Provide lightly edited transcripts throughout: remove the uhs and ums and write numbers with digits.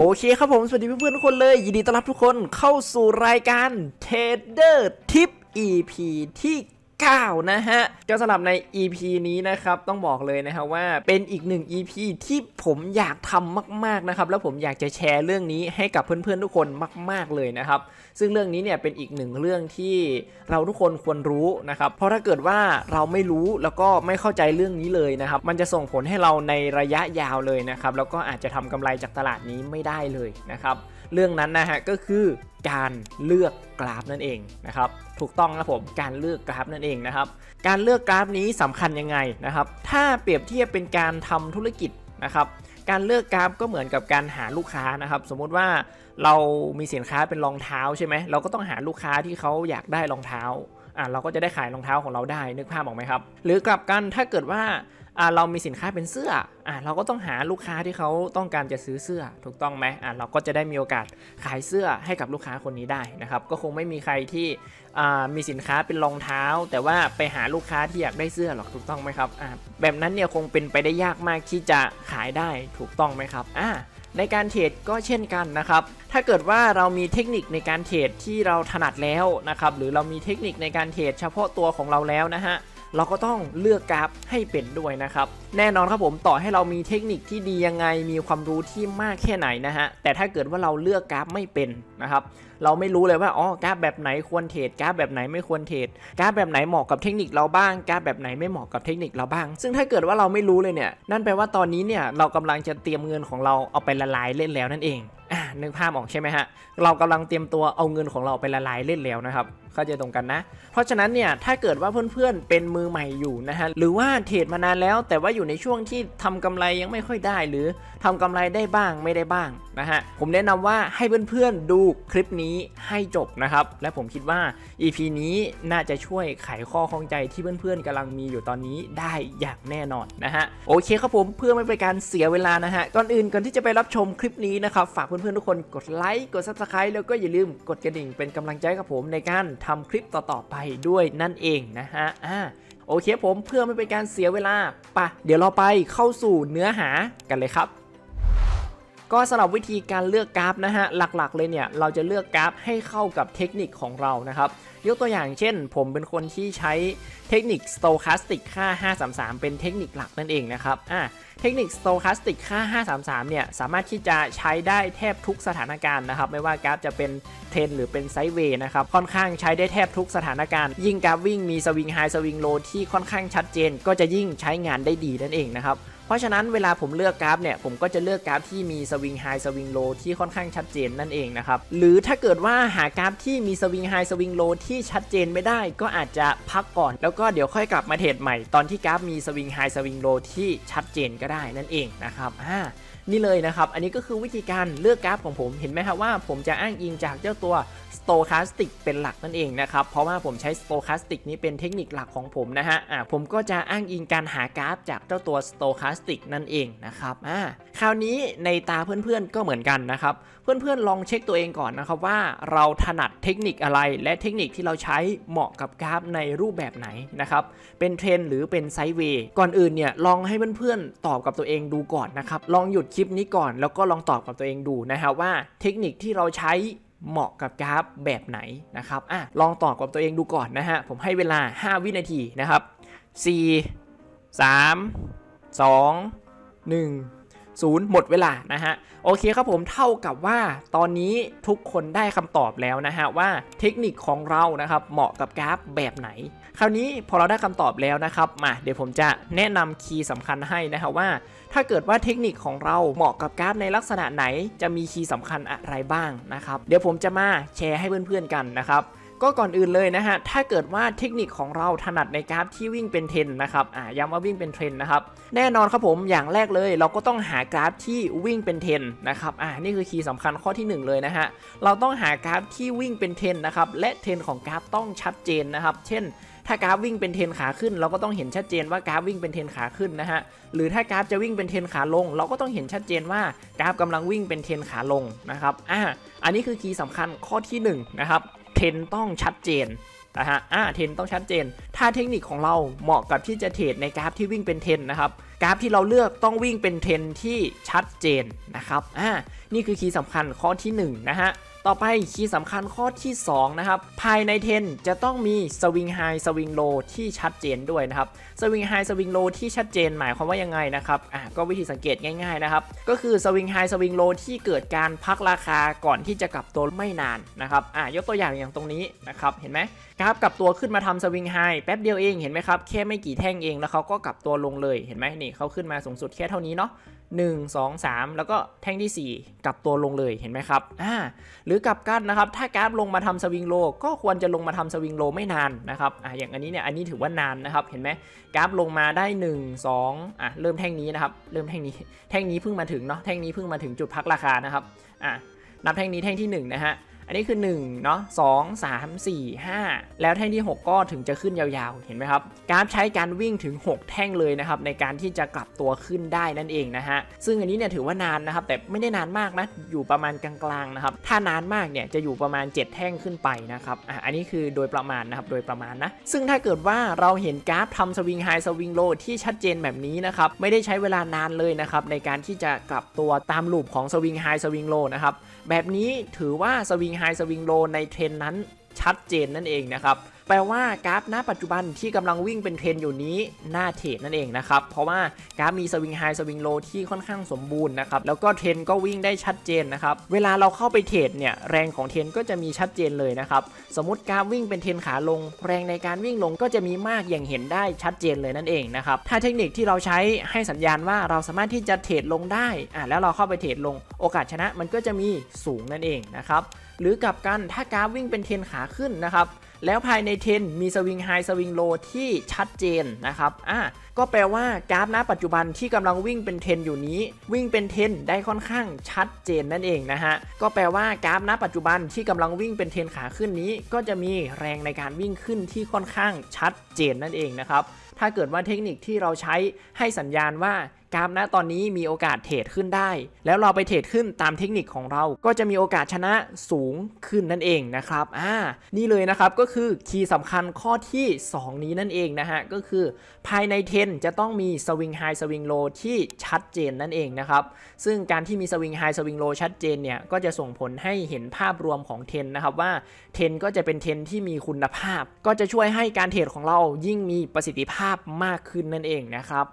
โอเคครับผมสวัสดีเพื่อนๆทุกคนเลยยินดีต้อนรับทุกคนเข้าสู่รายการเทรดเดอร์ทิป EP ที่9นะฮะก็สำหรับใน EP นี้นะครับต้องบอกเลยนะครับว่าเป็นอีกหนึ่ง EP ที่ผมอยากทำมากๆนะครับแล้วผมอยากจะแชร์เรื่องนี้ให้กับเพื่อนๆทุกคนมากๆเลยนะครับซึ่งเรื่องนี้เนี่ยเป็นอีกหนึ่งเรื่องที่เราทุกคนควรรู้นะครับเพราะถ้าเกิดว่าเราไม่รู้แล้วก็ไม่เข้าใจเรื่องนี้เลยนะครับมันจะส่งผลให้เราในระยะยาวเลยนะครับแล้วก็อาจจะทำกำไรจากตลาดนี้ไม่ได้เลยนะครับเรื่องนั้นนะฮะก็คือการเลือกกราฟนั่นเองนะครับถูกต้องครับผมการเลือกกราฟนั่นเองนะครับการเลือกกราฟนี้สำคัญยังไงนะครับถ้าเปรียบเทียบเป็นการทำธุรกิจนะครับการเลือกกราฟก็เหมือนกับการหาลูกค้านะครับสมมุติว่าเรามีสินค้าเป็นรองเท้าใช่ไหมเราก็ต้องหาลูกค้าที่เขาอยากได้รองเท้าเราก็จะได้ขายรองเท้าของเราได้นึกภาพออกไหมครับหรือกลับกันถ้าเกิดว่าเรามีสินค้าเป็นเสื้อเราก็ต้องหาลูกค้าที่เขาต้องการจะซื้อเสื้อถูกต้องไหมเราก็จะได้มีโอกาสขายเสื้อให้กับลูกค้าคนนี้ได้นะครับก็คงไม่มีใครที่มีสินค้าเป็นรองเท้าแต่ว่าไปหาลูกค้าที่อยากได้เสื้อหรอกถูกต้องไหมครับแบบนั้นเนี่ยคงเป็นไปได้ยากมากที่จะขายได้ถูกต้องไหมครับในการเทรดก็เช่นกันนะครับถ้าเกิดว่าเรามีเทคนิคในการเทรดที่เราถนัดแล้วนะครับหรือเรามีเทคนิคในการเทรดเฉพาะตัวของเราแล้วนะฮะเราก็ต้องเลือกกราฟให้เป็นด้วยนะครับแน่นอนครับผมต่อให้เรามีเทคนิคที่ดียังไงมีความรู้ที่มากแค่ไหนนะฮะแต่ถ้าเกิดว่าเราเลือกกราฟไม่เป็นนะครับเราไม่รู้เลยว่าอกราฟแบบไหนควรเทรดกราฟแบบไหนไม่ควรเทรดกราฟแบบไหนเหมาะกับเทคนิคเราบ้างกราฟแบบไหนไม่เหมาะกับเทคนิคเราบ้างซึ่งถ้าเกิดว่าเราไม่รู้เลยเนี่ยนั่นแปลว่าตอนนี้เนี่ยเรากำลังจะเตรียมเงินของเราเอาไปละลายเล่นแล้วนั่นเองนึกภาพออกใช่ไหมฮะเรากำลังเตรียมตัวเอาเงินของเราไปละลายเล่นแล้วนะครับเข้าใจตรงกันนะเพราะฉะนั้นเนี่ยถ้าเกิดว่าเพื่อนๆเป็นมือใหม่อยู่นะฮะหรือว่าเทรดมานานแล้วแต่ว่าอยู่ในช่วงที่ทำกำไรยังไม่ค่อยได้หรือทำกำไรได้บ้างไม่ได้บ้างนะฮะผมแนะนำว่าให้เพื่อนๆดูคลิปนี้ให้จบนะครับและผมคิดว่า EP นี้น่าจะช่วยไขข้อข้องใจที่เพื่อนๆกำลังมีอยู่ตอนนี้ได้อย่างแน่นอนนะฮะโอเคครับผมเพื่อไม่เป็นการเสียเวลานะฮะก่อนอื่นก่อนที่จะไปรับชมคลิปนี้นะครับฝากเพื่อนๆทุกคนกดไลค์กด Subscribe แล้วก็อย่าลืมกดกระดิ่งเป็นกำลังใจกับผมในการทำคลิปต่อๆไปด้วยนั่นเองนะฮะโอเคผมเพื่อไม่เป็นการเสียเวลาปะเดี๋ยวเราไปเข้าสู่เนื้อหากันเลยครับก็สำหรับวิธีการเลือกกราฟนะฮะหลักๆเลยเนี่ยเราจะเลือกกราฟให้เข้ากับเทคนิคของเรานะครับยกตัวอย่างเช่นผมเป็นคนที่ใช้เทคนิค Stochastic ค่า 533 เป็นเทคนิคหลักนั่นเองนะครับเทคนิค Stochastic ค่า 533 เนี่ยสามารถที่จะใช้ได้แทบทุกสถานการณ์นะครับไม่ว่ากราฟจะเป็นเทรนหรือเป็นไซด์เวย์นะครับค่อนข้างใช้ได้แทบทุกสถานการณ์ยิ่งกราฟวิ่งมีสวิงไฮสวิงโลที่ค่อนข้างชัดเจนก็จะยิ่งใช้งานได้ดีนั่นเองนะครับเพราะฉะนั้นเวลาผมเลือกกราฟเนี่ยผมก็จะเลือกกราฟที่มีสวิงไฮสวิงโลที่ค่อนข้างชัดเจนนั่นเองนะครับหรือถ้าเกิดว่าหากราฟที่มีสวิงไฮสวิงโลที่ชัดเจนไม่ได้ก็อาจจะพักก่อนแล้วก็เดี๋ยวค่อยกลับมาเทรดใหม่ตอนที่กราฟมีสวิงไฮสวิงโลที่ชัดเจนก็ได้นั่นเองนะครับนี่เลยนะครับอันนี้ก็คือวิธีการเลือกกราฟของผมเห็นไหมครับว่าผมจะอ้างอิงจากเจ้าตัว Stochastic เป็นหลักนั่นเองนะครับเพราะว่าผมใช้ Stochastic นี้เป็นเทคนิคหลักของผมนะฮะผมก็จะอ้างอิงการหากราฟจากเจ้าตัว Stochastic นั่นเองนะครับคราวนี้ในตาเพื่อนๆก็เหมือนกันนะครับเพื่อนๆลองเช็คตัวเองก่อนนะครับว่าเราถนัดเทคนิคอะไรและเทคนิคที่เราใช้เหมาะกับกราฟในรูปแบบไหนนะครับเป็นเทรนหรือเป็นไซด์เวย์ก่อนอื่นเนี่ยลองให้เพื่อนๆตอบกับตัวเองดูก่อนนะครับลองหยุดคลิปนี้ก่อนแล้วก็ลองตอบกับตัวเองดูนะฮะว่าเทคนิคที่เราใช้เหมาะกับกราฟแบบไหนนะครับลองตอบกับตัวเองดูก่อนนะฮะผมให้เวลา5วินาทีนะครับ4 3 2 1 0หมดเวลานะฮะโอเคครับผมเท่ากับว่าตอนนี้ทุกคนได้คำตอบแล้วนะฮะว่าเทคนิคของเรานะครับเหมาะกับกราฟแบบไหนคราวนี้พอเราได้คำตอบแล้วนะครับมาเดี๋ยวผมจะแนะนำคีย์สำคัญให้นะฮะว่าถ้าเกิดว่าเทคนิคของเราเหมาะกับกราฟในลักษณะไหนจะมีคีย์สำคัญอะไรบ้างนะครับเดี๋ยวผมจะมาแชร์ให้เพื่อนๆกันนะครับก็ก่อนอื่นเลยนะฮะถ้าเกิดว่าเทคนิคของเราถนัดในกราฟที่วิ่งเป็นเทรนนะครับย้ำว่าวิ่งเป็นเทรนนะครับแน่นอนครับผมอย่างแรกเลยเราก็ต้องหากราฟที่วิ่งเป็นเทรนนะครับนี่คือคีย์สำคัญข้อที่1เลยนะฮะเราต้องหากราฟที่วิ่งเป็นเทรนนะครับและเทรนของกราฟต้องชัดเจนนะครับเช่นถ้ากราฟวิ่งเป็นเทรนขาขึ้นเราก็ต้องเห็นชัดเจนว่ากราฟวิ่งเป็นเทรนขาขึ้นนะฮะหรือถ้ากราฟจะวิ่งเป็นเทรนขาลงเราก็ต้องเห็นชัดเจนว่ากราฟกำลังวิ่งเป็นเทรนขาลงนะครับอันนี้คือคีย์สำคัญข้อที่1นะครับเทรนต้องชัดเจนเทรนต้องชัดเจนถ้าเทคนิคของเราเหมาะกับที่จะเทรดในกราฟที่วิ่งเป็นเทรนนะครับ กราฟที่เราเลือกต้องวิ่งเป็นเทรนที่ชัดเจนนะครับนี่คือคีย์สำคัญข้อที่1นะฮะต่อไปคีย์สำคัญข้อที่2นะครับภายในเทรนจะต้องมีสวิงไฮสวิงโลที่ชัดเจนด้วยนะครับสวิงไฮสวิงโลที่ชัดเจนหมายความว่ายังไงนะครับก็วิธีสังเกตง่ายๆนะครับก็คือสวิงไฮสวิงโลที่เกิดการพักราคาก่อนที่จะกลับตัวไม่นานนะครับยกตัวอย่างอย่างตรงนี้นะครับเห็นไหมกราฟกลับตัวขึ้นมาทำสวิงไฮแป๊บเดียวเองเห็นไหมครับแค่ไม่กี่แท่งเองแล้วเขาก็กลับตัวลงเลยเห็นไหมนี่เขาขึ้นมาสูงสุดแค่เท่านี้เนาะ1 2 3แล้วก็แท่งที่4กลับตัวลงเลยเห็นไหมครับหรือกลับกันนะครับถ้ากราฟลงมาทำสวิงโลก็ควรจะลงมาทำสวิงโลไม่นานนะครับอย่างอันนี้เนี่ยอันนี้ถือว่านานนะครับเห็นไหมกราฟลงมาได้1 2เริ่มแท่งนี้นะครับเริ่มแท่งนี้แท่งนี้เพิ่งมาถึงเนาะแท่งนี้เพิ่งมาถึงจุดพักราคานะครับนับแท่งนี้แท่งที่1นะฮะอันนี้คือ1เนาะ2 3 4 5แล้วแท่งที่6ก็ถึงจะขึ้นยาวๆเห็นไหมครับกราฟใช้การวิ่งถึง6แท่งเลยนะครับในการที่จะกลับตัวขึ้นได้นั่นเองนะฮะซึ่งอันนี้เนี่ยถือว่านานนะครับแต่ไม่ได้นานมากนะอยู่ประมาณกลางๆนะครับถ้านานมากเนี่ยจะอยู่ประมาณ7แท่งขึ้นไปนะครับอันนี้คือโดยประมาณนะครับโดยประมาณนะซึ่งถ้าเกิดว่าเราเห็นกราฟทำสวิงไฮสวิงโลที่ชัดเจนแบบนี้นะครับไม่ได้ใช้เวลานานเลยนะครับในการที่จะกลับตัวตามลูปของสวิงไฮสวิงโลนะครับแบบนี้ถือว่าสวิงไฮสวิงโลในเทรนนั้นชัดเจนนั่นเองนะครับแปลว่ากราฟณปัจจุบันที่กำลังวิ่งเป็นเทรนอยู่นี้น่าเทรดนั่นเองนะครับเพราะว่ากราฟมีสวิงไฮสวิงโลที่ค่อนข้างสมบูรณ์นะครับแล้วก็เทรนก็วิ่งได้ชัดเจนนะครับเวลาเราเข้าไปเทรดเนี่ยแรงของเทรนก็จะมีชัดเจนเลยนะครับสมมติกราฟวิ่งเป็นเทรนขาลงแรงในการวิ่งลงก็จะมีมากอย่างเห็นได้ชัดเจนเลยนั่นเองนะครับถ้าเทคนิคที่เราใช้ให้สัญญาณว่าเราสามารถที่จะเทรดลงได้แล้วเราเข้าไปเทรดลงโอกาสชนะมันก็จะมีสูงนั่นเองนะครับหรือกลับกันถ้ากราฟวิ่งเป็นเทรนขาขึ้นนะครับแล้วภายในเทรนมีสวิงไฮสวิงโลที่ชัดเจนนะครับก็แปลว่ากราฟณปัจจุบันที่กำลังวิ่งเป็นเทรนอยู่นี้วิ่งเป็นเทรนได้ค่อนข้างชัดเจนนั่นเองนะฮะก็แปลว่ากราฟณปัจจุบันที่กำลังวิ่งเป็นเทรนขาขึ้นนี้ก็จะมีแรงในการวิ่งขึ้นที่ค่อนข้างชัดเจนนั่นเองนะครับถ้าเกิดว่าเทคนิคที่เราใช้ให้สัญญาณว่ากราฟณตอนนี้มีโอกาสเทรดขึ้นได้แล้วเราไปเทรดขึ้นตามเทคนิคของเราก็จะมีโอกาสชนะสูงขึ้นนั่นเองนะครับนี่เลยนะครับก็คือคีย์สำคัญข้อที่2นี้นั่นเองนะฮะก็คือภายในเทรนจะต้องมีสวิงไฮสวิงโลที่ชัดเจนนั่นเองนะครับซึ่งการที่มีสวิงไฮสวิงโลชัดเจนเนี่ยก็จะส่งผลให้เห็นภาพรวมของเทรนนะครับว่าเทรนก็จะเป็นเทรนที่มีคุณภาพก็จะช่วยให้การเทรดของเรายิ่งมีประสิทธิภาพมากขึ้นนั่นเองนะครับ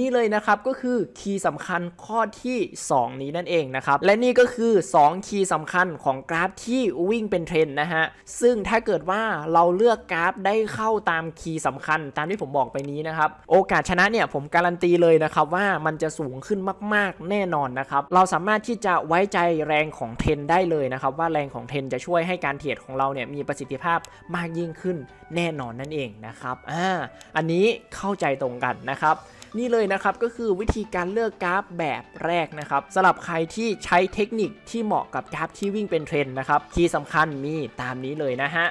นี่เลยนะครับก็คือคีย์สำคัญข้อที่2นี้นั่นเองนะครับและนี่ก็คือ2คีย์สำคัญของกราฟที่วิ่งเป็นเทรนนะฮะซึ่งถ้าเกิดว่าเราเลือกกราฟได้เข้าตามคีย์สำคัญตามที่ผมบอกไปนี้นะครับโอกาสชนะเนี่ยผมการันตีเลยนะครับว่ามันจะสูงขึ้นมากๆแน่นอนนะครับเราสามารถที่จะไว้ใจแรงของเทรนได้เลยนะครับว่าแรงของเทรนจะช่วยให้การเทรดของเราเนี่ยมีประสิทธิภาพมากยิ่งขึ้นแน่นอนนั่นเองนะครับอันนี้เข้าใจตรงกันนะครับนี่เลยนะครับก็คือวิธีการเลือกกราฟแบบแรกนะครับสำหรับใครที่ใช้เทคนิคที่เหมาะกับกราฟที่วิ่งเป็นเทรนด์นะครับที่สำคัญมีตามนี้เลยนะฮะ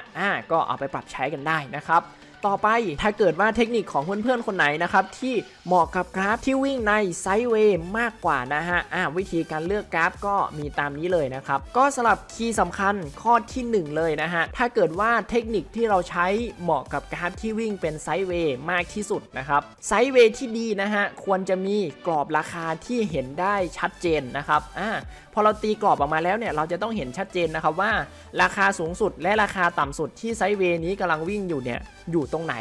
ก็เอาไปปรับใช้กันได้นะครับต่อไปถ้าเกิดว่าเทคนิคของเพื่อนๆคนไหนนะครับที่เหมาะกับกราฟที่วิ่งในไซด์เวย์มากกว่านะฮะวิธีการเลือกกราฟก็มีตามนี้เลยนะครับก็สำหรับคีย์สำคัญข้อที่1เลยนะฮะถ้าเกิดว่าเทคนิคที่เราใช้เหมาะกับกราฟที่วิ่งเป็นไซด์เวย์มากที่สุดนะครับไซด์เวย์ที่ดีนะฮะควรจะมีกรอบราคาที่เห็นได้ชัดเจนนะครับพอเราตีกรอบออกมาแล้วเนี่ยเราจะต้องเห็นชัดเจนนะครับว่าราคาสูงสุดและราคาต่ำสุดที่ไซด์เวย์นี้กำลังวิ่งอยู่เนี่ยอยู่ตรงไหน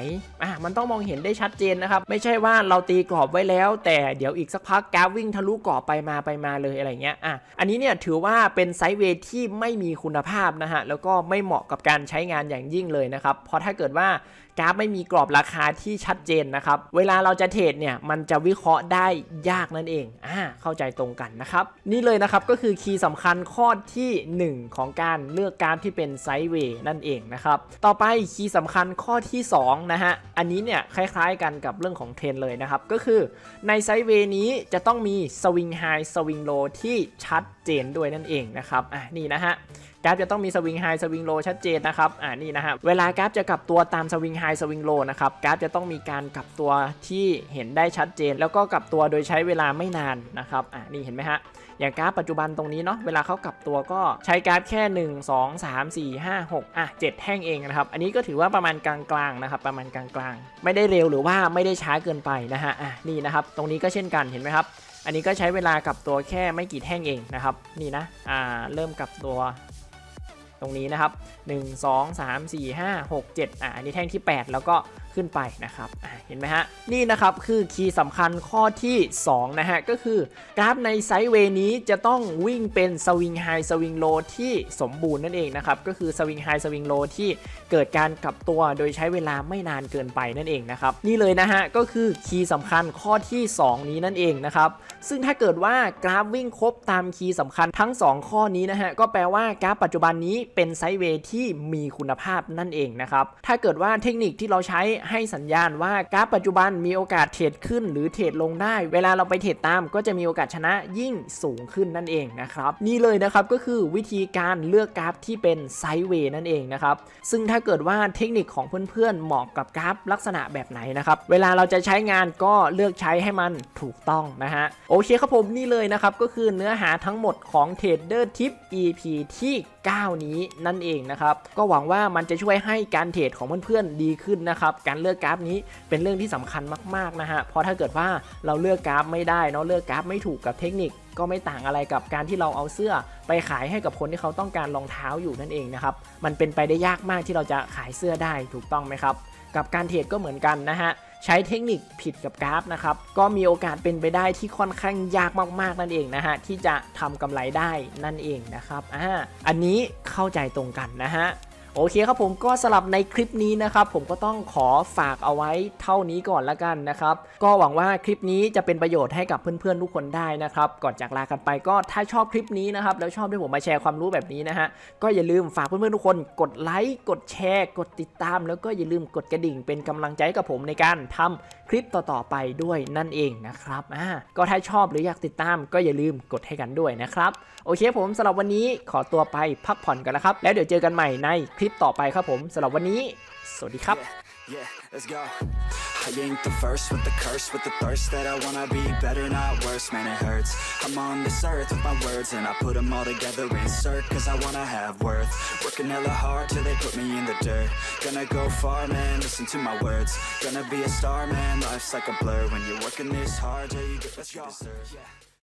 มันต้องมองเห็นได้ชัดเจนนะครับไม่ใช่ว่าเราตีกรอบไว้แล้วแต่เดี๋ยวอีกสักพักกราฟวิ่งทะลุกรอบไปมาเลยอะไรเงี้ยอันนี้เนี่ยถือว่าเป็นไซด์เวย์ที่ไม่มีคุณภาพนะฮะแล้วก็ไม่เหมาะกับการใช้งานอย่างยิ่งเลยนะครับเพราะถ้าเกิดว่ากราฟไม่มีกรอบราคาที่ชัดเจนนะครับเวลาเราจะเทรดเนี่ยมันจะวิเคราะห์ได้ยากนั่นเองเข้าใจตรงกันนะครับนี่เลยนะครับก็คือคีย์สำคัญข้อที่1ของการเลือกกราฟที่เป็นไซด์เวย์นั่นเองนะครับต่อไปคีย์สำคัญข้อที่2นะฮะอันนี้เนี่ยคล้ายๆกันกับเรื่องของเทรนเลยนะครับก็คือในไซด์เวย์นี้จะต้องมีสวิงไฮสวิงโลที่ชัดเจนด้วยนั่นเองนะครับนี่นะฮะกราฟจะต้องมีสวิงไฮสวิงโลชัดเจนนะครับนี่นะฮะเวลากราฟจะกลับตัวตามสวิงไฮสวิงโลนะครับกราฟจะต้องมีการกลับตัวที่เห็นได้ชัดเจนแล้วก็กลับตัวโดยใช้เวลาไม่นานนะครับนี่เห็นไหมฮะ อย่างกราฟปัจจุบันตรงนี้เนาะเวลาเขากลับตัวก็ใช้กราฟแค่1 2 3 4 5 6อ่ะ7แท่งเองนะครับอันนี้ก็ถือว่าประมาณกลางๆนะครับประมาณกลางๆไม่ได้เร็วหรือว่าไม่ได้ช้าเกินไปนะฮะอ่ะนี่นะครับตรงนี้ก็เช่นกันเห็นไหมครับอันนี้ก็ใช้เวลากลับตัวแค่ไม่กี่แท่งเองนะครับนี่นะเริ่มกลับตัวตรงนี้นะครับ1 2 3 4 5 6 7อันนี้แท่งที่8แล้วก็ขึ้นไปนะครับเห็นไหมฮะนี่นะครับคือคีย์สำคัญข้อที่2นะฮะก็คือกราฟในไซด์เวย์นี้จะต้องวิ่งเป็นสวิงไฮสวิงโลที่สมบูรณ์นั่นเองนะครับก็คือสวิงไฮสวิงโลที่เกิดการกลับตัวโดยใช้เวลาไม่นานเกินไปนั่นเองนะครับนี่เลยนะฮะก็คือคีย์สำคัญข้อที่2นี้นั่นเองนะครับซึ่งถ้าเกิดว่ากราฟวิ่งครบตามคีย์สำคัญทั้ง2ข้อนี้นะฮะก็แปลว่ากราฟปัจจุบันนี้เป็นไซด์เวย์ที่มีคุณภาพนั่นเองนะครับถ้าเกิดว่าเทคนิคที่เราใช้ให้สัญญาณว่ากราฟปัจจุบันมีโอกาสเทรดขึ้นหรือเทรดลงได้เวลาเราไปเทรดตามก็จะมีโอกาสชนะยิ่งสูงขึ้นนั่นเองนะครับนี่เลยนะครับก็คือวิธีการเลือกกราฟที่เป็นไซด์เวย์นั่นเองนะครับซึ่งถ้าเกิดว่าเทคนิคของเพื่อนๆเหมาะกับกราฟลักษณะแบบไหนนะครับเวลาเราจะใช้งานก็เลือกใช้ให้มันถูกต้องนะฮะโอเคครับผมนี่เลยนะครับก็คือเนื้อหาทั้งหมดของ Trader Tip EP ที่9นี้นั่นเองนะครับก็หวังว่ามันจะช่วยให้การเทรดของเพื่อนๆดีขึ้นนะครับการเลือกกราฟนี้เป็นเรื่องที่สำคัญมากๆนะฮะเพราะถ้าเกิดว่าเราเลือกกราฟไม่ได้เนาะเลือกกราฟไม่ถูกกับเทคนิคก็ไม่ต่างอะไรกับการที่เราเอาเสื้อไปขายให้กับคนที่เขาต้องการรองเท้าอยู่นั่นเองนะครับมันเป็นไปได้ยากมากที่เราจะขายเสื้อได้ถูกต้องไหมครับกับการเทรดก็เหมือนกันนะฮะใช้เทคนิคผิดกับกราฟนะครับก็มีโอกาสเป็นไปได้ที่ค่อนข้างยากมากๆนั่นเองนะฮะที่จะทำกำไรได้นั่นเองนะครับอันนี้เข้าใจตรงกันนะฮะโอเคครับผมก็สลับในคลิปนี้นะครับผมก็ต้องขอฝากเอาไว้เท่านี้ก่อนละกันนะครับก็หวังว่าคลิปนี้จะเป็นประโยชน์ให้กับเพื่อนๆทุกคนได้นะครับก่อนจากลากันไปก็ถ้าชอบคลิปนี้นะครับแล้วชอบที่ผมมาแชร์ความรู้แบบนี้นะฮะก็อย่าลืมฝากเพื่อนๆทุกคนกดไลค์กดแชร์กดติดตามแล้วก็อย่าลืมกดกระดิ่งเป็นกำลังใจกับผมในการทำคลิปต่อๆไปด้วยนั่นเองนะครับก็ถ้าชอบหรืออยากติดตามก็อย่าลืมกดให้กันด้วยนะครับโอเคผมสำหรับวันนี้ขอตัวไปพักผ่อนกันแล้วครับแล้วเดี๋ยวเจอกันใหม่ในคลิปต่อไปครับผมสำหรับวันนี้สวัสดีครับ let's go I ain't the first with the curse with the thirst that I wanna be better not worse man it hurts I'm on this earth with my words and I put them all together insert cause I wanna have worth working hella hard till they put me in the dirt gonna go far man listen to my words gonna be a star man life's like a blur when you're working this hard till you get what you deserve